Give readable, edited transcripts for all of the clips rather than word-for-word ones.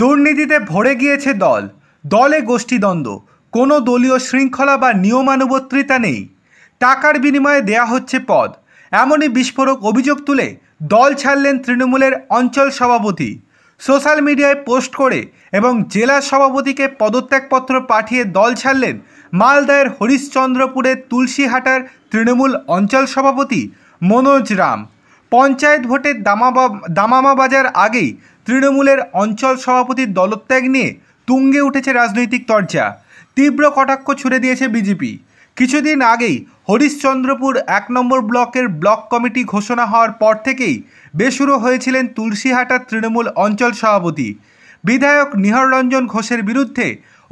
দুর্নীতিতে ভরে গিয়েছে দল, দলে গোষ্ঠীদ্বন্দ্ব, কোনো দলীয় শৃঙ্খলা বা নিয়মানুবর্তিতা নেই, টাকার বিনিময়ে দেয়া হচ্ছে পদ, এমনই বিস্ফোরক অভিযোগ তুলে দল ছাড়লেন তৃণমূলের অঞ্চল সভাপতি। সোশ্যাল মিডিয়ায় পোস্ট করে এবং জেলা সভাপতিকে পদত্যাগপত্র পাঠিয়ে দল ছাড়লেন মালদায়ের হরিশ্চন্দ্রপুরের তুলসীহাটার তৃণমূল অঞ্চল সভাপতি মনোজ রাম। পঞ্চায়েত ভোটের দামামা বাজার আগেই তৃণমূলের অঞ্চল সভাপতির দলত্যাগ নিয়ে তুঙ্গে উঠেছে রাজনৈতিক চর্চা, তীব্র কটাক্ষ ছুড়ে দিয়েছে বিজেপি। কিছুদিন আগেই হরিশ্চন্দ্রপুর ১ নম্বর ব্লকের ব্লক কমিটি ঘোষণা হওয়ার পর থেকেই বেসুরো হয়েছিলেন তুলসীহাটার তৃণমূল অঞ্চল সভাপতি। বিধায়ক নিহাররঞ্জন ঘোষের বিরুদ্ধে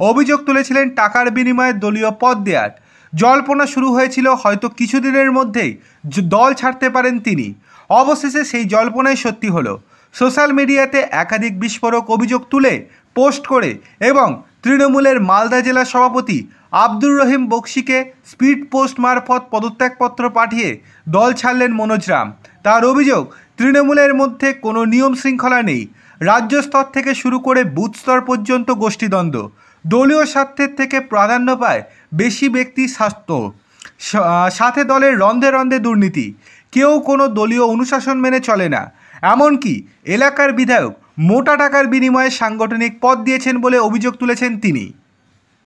অভিযোগ তুলেছিলেন টাকার বিনিময়ে দলীয় পদ দেয়ার। জল্পনা শুরু হয়েছিল হয়তো কিছুদিনের মধ্যেই দল ছাড়তে পারেন তিনি। অবশেষে সেই জল্পনাই সত্যি হলো। সোশ্যাল মিডিয়াতে একাধিক বিস্ফোরক অভিযোগ তুলে পোস্ট করে এবং তৃণমূলের মালদা জেলা সভাপতি আব্দুর রহিম বক্সিকে স্পিড পোস্ট মারফত পদত্যাগপত্র পাঠিয়ে দল ছাড়লেন মনোজ রাম। তার অভিযোগ, তৃণমূলের মধ্যে কোনো নিয়ম শৃঙ্খলা নেই, রাজ্য স্তর থেকে শুরু করে বুথ স্তর পর্যন্ত গোষ্ঠীদ্বন্দ্ব, দলীয় স্বার্থের থেকে প্রাধান্য পায় বেশি ব্যক্তি স্বার্থ, সাথে দলের রন্ধে রন্ধে দুর্নীতি, কেউ কোনো দলীয় অনুশাসন মেনে চলে না, এমনকি এলাকার বিধায়ক মোটা টাকার বিনিময়ে সাংগঠনিক পদ দিয়েছেন বলে অভিযোগ তুলেছেন তিনি।